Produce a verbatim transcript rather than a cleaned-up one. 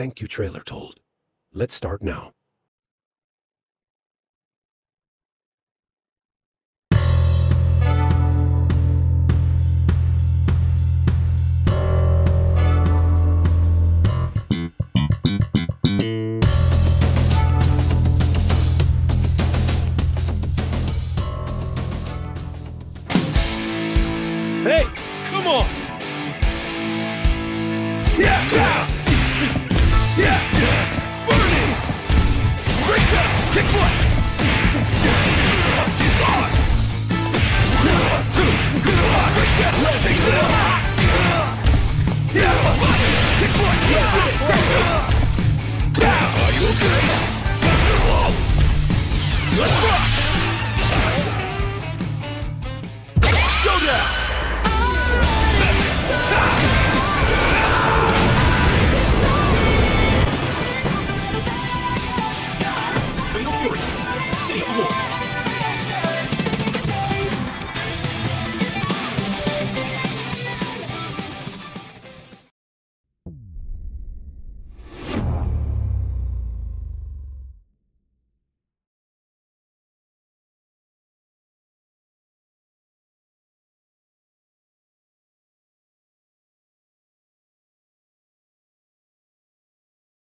Thank you, TrailerTold. Let's start now.